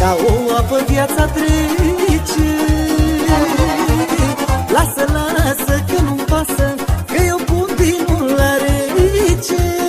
ca o apă viața trece. Lasă, lasă că nu-mi pasă, că eu pun vinul la rece.